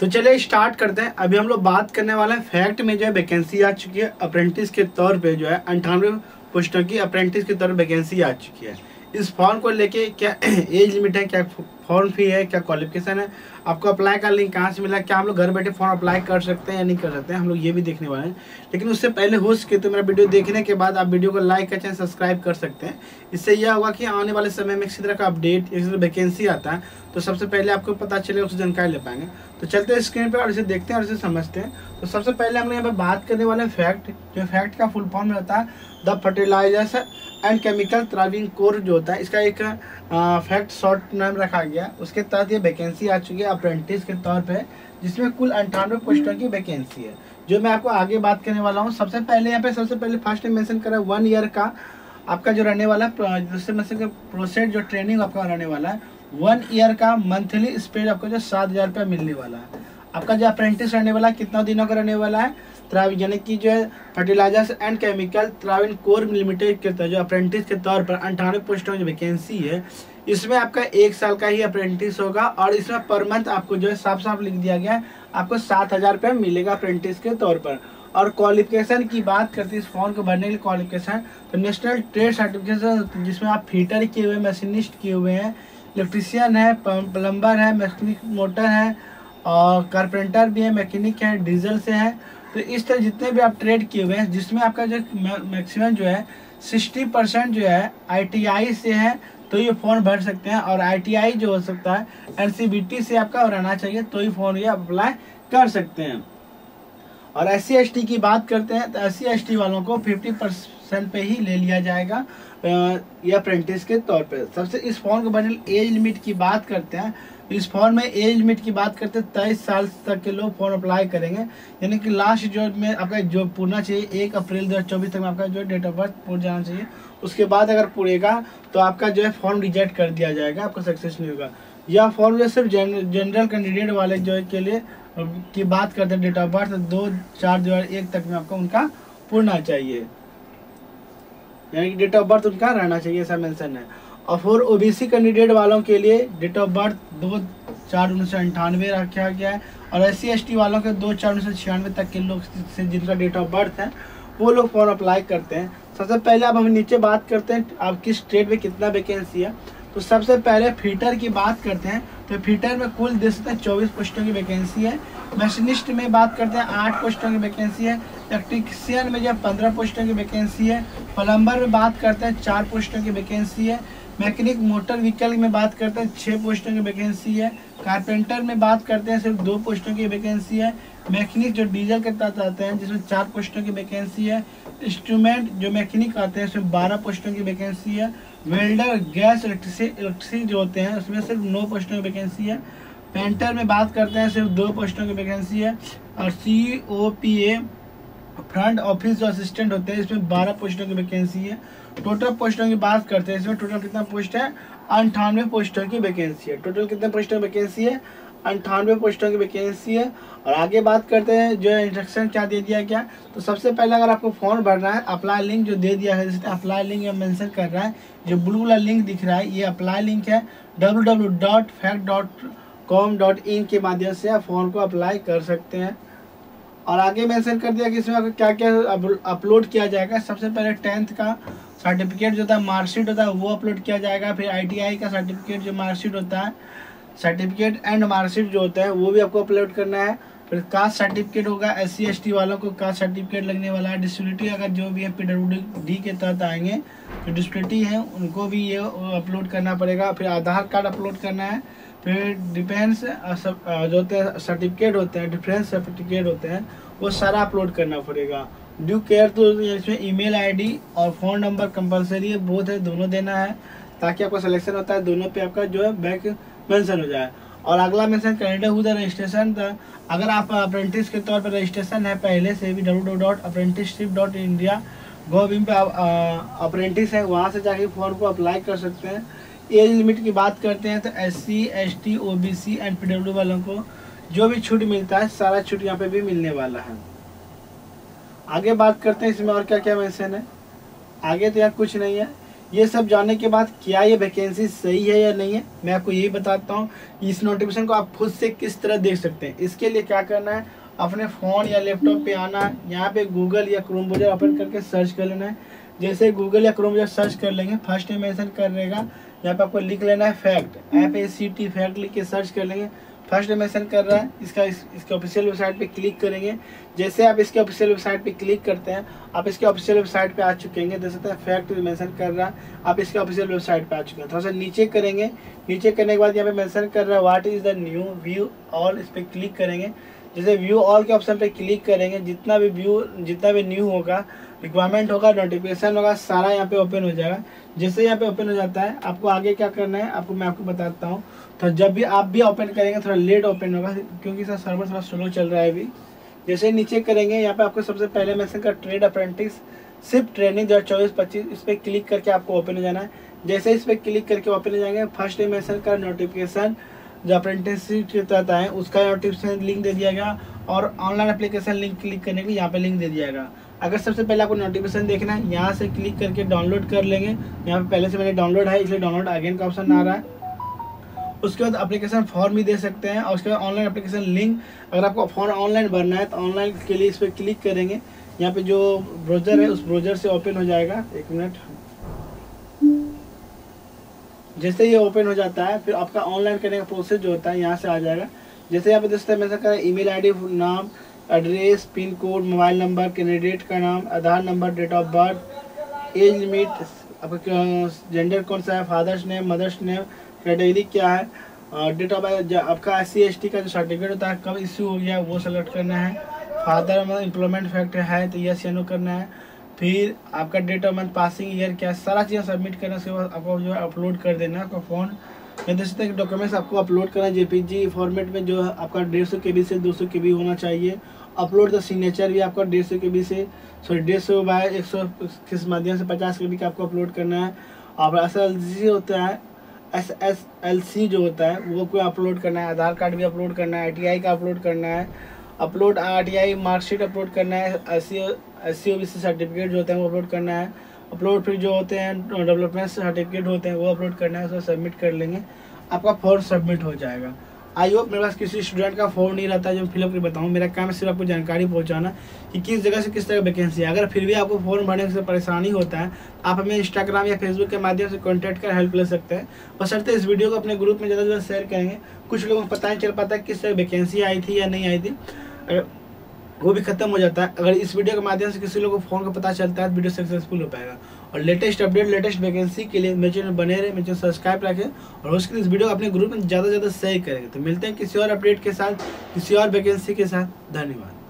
तो चलिए स्टार्ट करते हैं। अभी हम लोग बात करने वाले हैं फैक्ट में जो है वैकेंसी आ चुकी है अप्रेंटिस के तौर पे, जो है 98 पोस्टों की अप्रेंटिस के तौर पे वैकेंसी आ चुकी है। इस फॉर्म को लेके क्या एज लिमिट है, क्या फॉर्म फी है, क्या क्वालिफिकेशन है, आपको अप्लाई का लिंक कहाँ से मिला, क्या हम लोग घर बैठे फॉर्म अप्लाई कर सकते हैं या नहीं कर सकते हैं, हम लोग ये भी देखने वाले हैं। लेकिन उससे पहले हो सके तो मेरा वीडियो देखने के बाद आप वीडियो को लाइक कर सब्सक्राइब कर सकते हैं। इससे यह होगा कि आने वाले समय में किसी तरह का अपडेट, एक वैकेंसी आता है तो सबसे पहले आपको पता चले, उससे जानकारी ले पाएंगे। तो चलते हैं स्क्रीन पर और इसे देखते हैं और इसे समझते हैं। तो सबसे पहले हम लोग यहाँ पर बात करने वाले हैं फैक्ट, जो फैक्ट का फुल फॉर्म रहता है the fertilisers and chemical Travancore, जो होता है इसका एक फैक्ट शॉर्ट नाम रखा गया। उसके तहत ये वैकेंसी आ चुकी है अप्रेंटिस के तौर पे, जिसमें कुल 98 पोस्टों की वैकेंसी है जो मैं आपको आगे बात करने वाला हूँ। सबसे पहले यहाँ पे फर्स्ट में मेंशन करा 1 ईयर का आपका जो रहने वाला, दूसरे मेंशन का प्रोसेस जो ट्रेनिंग आपका रहने वाला है 1 ईयर का, मंथली स्पेड आपको जो 7000 रुपया मिलने वाला है। आपका जो अप्रेंटिस रहने वाला है कितना दिनों का रहने वाला है, यानी कि जो है fertilisers and chemical Travancore limited के तहत जो अप्रेंटिस के तौर पर 98 पोस्टों की वैकेंसी है, इसमें आपका 1 साल का ही अप्रेंटिस होगा। और इसमें पर मंथ आपको जो है साफ साफ लिख दिया गया है आपको 7000 रुपये मिलेगा अप्रेंटिस के तौर पर। और क्वालिफिकेशन की बात करते हैं इस फॉर्म को भरने के लिए क्वालिफिकेशन, तो नेशनल ट्रेड सर्टिफिकेशन जिसमें आप फिटर किए हुए, मशीनिस्ट किए हुए हैं, इलेक्ट्रीशियन है, प्लम्बर है, मैकेनिक मोटर है और कारपेंटर भी है, मैकेनिक है, डीजल से है। तो इस तरह जितने भी आप ट्रेड किए हुए हैं, जिसमें आपका जो मैक्सिमम जो है 60% जो है ITI से है तो ये फॉर्म भर सकते हैं। और ITI जो हो सकता है NCVT से आपका रहना चाहिए तो ये फॉर्म ये अप्लाई कर सकते हैं। और SC/ST की बात करते हैं तो SC/ST वालों को 50% पे ही ले लिया जाएगा ये अप्रेंटिस के तौर पे। सबसे इस फॉर्म के बदल एज लिमिट की बात करते हैं, इस फॉर्म में एज लिमिट की बात करते हैं 23 साल तक के लोग फॉर्म अप्लाई करेंगे, यानी कि लास्ट जो में आपका जो पूरना चाहिए 1 अप्रैल 2024 तक में आपका जो डेट ऑफ बर्थ पूर जाना चाहिए। उसके बाद अगर पूरेगा तो आपका जो है फॉर्म रिजेक्ट कर दिया जाएगा, आपका सक्सेस नहीं होगा। यह फॉर्म जो सिर्फ जनरल कैंडिडेट वाले जो के लिए की बात करते हैं डेट ऑफ बर्थ 2/4/2001 तक में आपको उनका पूरना चाहिए, यानी कि डेट ऑफ बर्थ उनका रहना चाहिए, ऐसा मेंशन है। और फॉर OBC कैंडिडेट वालों के लिए डेट ऑफ बर्थ 2/4/1998 रखा गया है। और SC/ST वालों के 2/4/1996 तक के लोग से जिनका डेट ऑफ बर्थ है वो लोग फॉर्म अप्लाई करते हैं। सबसे पहले अब हम नीचे बात करते हैं आप किस स्टेट में कितना वैकेंसी है। तो सबसे पहले फीटर की बात करते हैं तो फीटर में कुल 224 पोस्टों की वैकेंसी है। मशीनिस्ट में बात करते हैं 8 पोस्टों की वैकेंसी है। इलेक्ट्रीशियन में जो 15 पोस्टों की वैकेंसी है। प्लम्बर में बात करते हैं 4 पोस्टों की वैकेंसी है। मैकेनिक मोटर व्हीकल में बात करते हैं 6 पोस्टों की वैकेंसी है। कारपेंटर में बात करते हैं सिर्फ 2 पोस्टों की वैकेंसी है। मैकेनिक जो डीजल के तहत आते हैं जिसमें 4 पोस्टों की वैकेंसी है। इंस्ट्रूमेंट जो मैकेनिक आते हैं उसमें 12 पोस्टों की वैकेंसी है। वेल्डर गैस इलेक्ट्रिसिटी जो होते हैं उसमें सिर्फ 9 पोस्टों की वैकेंसी है। पेंटर में बात करते हैं सिर्फ 2 पोस्टों की वैकेंसी है। और COPA फ्रंट ऑफिस जो असिस्टेंट होते हैं इसमें 12 पोस्टों की वैकेंसी है। टोटल पोस्टों की बात करते हैं इसमें टोटल कितना पोस्ट है, 98 पोस्टों की वैकेंसी है। टोटल कितने पोस्टों की वैकेंसी है, 98 पोस्टों की वैकेंसी है। और आगे बात करते हैं जो इंस्ट्रक्शन क्या दे दिया गया। तो सबसे पहले अगर आपको फॉर्म भरना है, अप्लाई लिंक जो दे दिया है, जिसमें अप्लाई लिंक या मेंशन कर रहा है, जो ब्लू वाला लिंक दिख रहा है ये अप्लाई लिंक है। www.fact.com.in के माध्यम से आप फॉर्म को अप्लाई कर सकते हैं। और आगे मेंशन कर दिया कि इसमें क्या क्या अपलोड किया जाएगा। सबसे पहले 10th का सर्टिफिकेट जो था मार्कशीट होता है वो अपलोड किया जाएगा। फिर ITI का सर्टिफिकेट जो मार्कशीट होता है, सर्टिफिकेट एंड मार्कशीट जो होता है वो भी आपको अपलोड करना है। फिर कास्ट सर्टिफिकेट होगा, SC/ST वालों को कास्ट सर्टिफिकेट लगने वाला है। डिसेबिलिटी अगर जो भी है PWD के तहत आएंगे तो डिसेबिलिटी है उनको भी ये अपलोड करना पड़ेगा। फिर आधार कार्ड अपलोड करना है। फिर डिफेंस जो होते हैं सर्टिफिकेट होते हैं, डिफेंस सर्टिफिकेट होते हैं वो सारा अपलोड करना पड़ेगा। ड्यू केयर तो इसमें email ID और फ़ोन नंबर कंपलसरी है, बहुत है दोनों देना है ताकि आपका सिलेक्शन होता है दोनों पे आपका जो है बैक मेंशन हो जाए। और अगला मेंशन कैंडिडेट हुआ रजिस्ट्रेशन था, अगर आप अप्रेंटिस के तौर पर रजिस्ट्रेशन है पहले से भी www.apprenticeship.india.gov.in पे आप अप्रेंटिस है वहाँ से जाके फॉर्म को अप्लाई कर सकते हैं। एज लिमिट की बात करते हैं तो SC/ST OBC एंड PWD वालों को जो भी छूट मिलता है सारा छूट यहाँ पे भी मिलने वाला है। आगे बात करते हैं इसमें और क्या क्या मेंशन है। आगे तो यहाँ कुछ नहीं है, ये सब जानने के बाद क्या ये वैकेंसी सही है या नहीं है, मैं आपको यही बताता हूँ। इस नोटिफिकेशन को आप खुद से किस तरह देख सकते हैं, इसके लिए क्या करना है, अपने फ़ोन या लैपटॉप पे आना है, यहाँ पे गूगल या क्रोम ब्राउज़र ओपन करके सर्च कर लेना है। जैसे गूगल या क्रोम ब्राउज़र सर्च कर लेंगे, फर्स्ट में मेंशन कर रहेगा, यहाँ पे आपको लिख लेना है फैक्ट, FACT फैक्ट लिख के सर्च कर लेंगे। फर्स्ट मेंशन कर रहा है इसका इसके ऑफिशियल वेबसाइट पे क्लिक करेंगे। जैसे आप इसके ऑफिशियल वेबसाइट पे क्लिक करते हैं, आप इसके ऑफिशियल वेबसाइट पे आ चुके हैं। देख सकते हैं फैक्ट मेंशन कर रहा है, आप इसके ऑफिशियल वेबसाइट पे आ चुके हैं। थोड़ा सा नीचे करेंगे, नीचे करने के बाद यहाँ पे मेंशन कर रहा है what is the new view all, इस पर क्लिक करेंगे। जैसे व्यू ऑल के ऑप्शन पे क्लिक करेंगे, जितना भी व्यू, जितना भी न्यू होगा, रिक्वायरमेंट होगा, नोटिफिकेशन होगा, सारा यहाँ पे ओपन हो जाएगा। जैसे यहाँ पे ओपन हो जाता है, आपको आगे क्या करना है आपको मैं आपको बताता हूँ। तो जब भी आप भी ओपन करेंगे, थोड़ा लेट ओपन होगा क्योंकि इसका सर्वर थोड़ा स्लो चल रहा है अभी। जैसे नीचे करेंगे, यहाँ पे आपको सबसे पहले मेंशन का ट्रेड अप्रेंटिसशिप ट्रेनिंग 2024-25, इस पर क्लिक करके आपको ओपन हो जाना है। जैसे इस पर क्लिक करके ओपन हो जाएंगे, फर्स्ट मेंशन का नोटिफिकेशन जो अप्रेंटिसशिप के तहत आए उसका नोटिफिकेशन लिंक दे दिया गया, और ऑनलाइन एप्लीकेशन लिंक क्लिक करने के लिए यहाँ पे लिंक दे दिया गया। अगर सबसे पहले आपको नोटिफिकेशन देखना है, यहाँ से क्लिक करके डाउनलोड कर लेंगे। यहाँ पे पहले से मैंने डाउनलोड है इसलिए डाउनलोड अगेन का ऑप्शन आ रहा है। उसके बाद एप्लीकेशन फॉर्म भी दे सकते हैं, और उसके बाद ऑनलाइन एप्लीकेशन लिंक, अगर आपको फॉर्म ऑनलाइन भरना है तो ऑनलाइन के लिए इस पर क्लिक करेंगे। यहाँ पे जो ब्राउज़र है उस ब्राउज़र से ओपन हो जाएगा, एक मिनट। जैसे ये ओपन हो जाता है, फिर आपका ऑनलाइन करने का प्रोसेस जो होता है यहाँ से आ जाएगा। जैसे यहाँ पे दोस्तों मेरे साथ ईमेल आईडी, नाम, address, pin code, mobile number, candidate का नाम, Aadhaar number, date of birth, age limit, आपका जेंडर कौन सा है, father's name, mother's name, category क्या है, डेट ऑफ बर्थ, आपका SC ST का जो सर्टिफिकेट होता है कब इश्यू हो गया वो सेलेक्ट करना है। फादर मतलब एम्प्लॉयमेंट फैक्टर है तो यस या नो करना है। फिर आपका date of month, passing year क्या है, सारा चीज़ें सबमिट करना। उसके बाद आपको जो है अपलोड कर देना आपका फ़ोन या जैसे तक डॉक्यूमेंट्स आपको अपलोड करना है JPG फॉर्मेट में, जो आपका 150 KB से 200 KB होना चाहिए। अपलोड द सिग्नेचर भी आपका 150 KB से, सॉरी 150/100 किस माध्यम से 50 KB का आपको अपलोड करना है। और SLC होता है, SSLC जो होता है वो को अपलोड करना है। आधार कार्ड भी अपलोड करना है, ITI का अपलोड करना है, अपलोड ITI मार्कशीट अपलोड करना है, SC OBC सर्टिफिकेट जो होते हैं वो अपलोड करना है। अपलोड फिर जो होते हैं डेवलपमेंट सर्टिफिकेट होते हैं वो अपलोड करना है, उसको सबमिट कर लेंगे, आपका फॉर्म सबमिट हो जाएगा। आई होप मेरे पास किसी स्टूडेंट का फॉर्म नहीं रहता है जो फिलअप के बताऊँ। मेरा काम सिर्फ आपको जानकारी पहुंचाना कि किस जगह से किस तरह वैकेंसी है। अगर फिर भी आपको फॉर्म भरने से परेशानी होता है, आप हमें इंस्टाग्राम या फेसबुक के माध्यम से कॉन्टैक्ट कर हेल्प ले सकते हैं। बशर्ते इस वीडियो को अपने ग्रुप में ज़्यादा से ज़्यादा शेयर करेंगे। कुछ लोगों को पता नहीं चल पाता किस तरह वैकेंसी आई थी या नहीं आई थी, वो भी खत्म हो जाता है। अगर इस वीडियो के माध्यम से किसी लोग को फोन का पता चलता है तो वीडियो सक्सेसफुल हो पाएगा। और लेटेस्ट अपडेट, लेटेस्ट वैकेंसी के लिए मेरे चैनल बने रहे, मेरे चैनल सब्सक्राइब रखें, और उसके लिए इस वीडियो को अपने ग्रुप में ज़्यादा से ज़्यादा शेयर करेंगे। तो मिलते हैं किसी और अपडेट के साथ, किसी और वैकेंसी के साथ। धन्यवाद।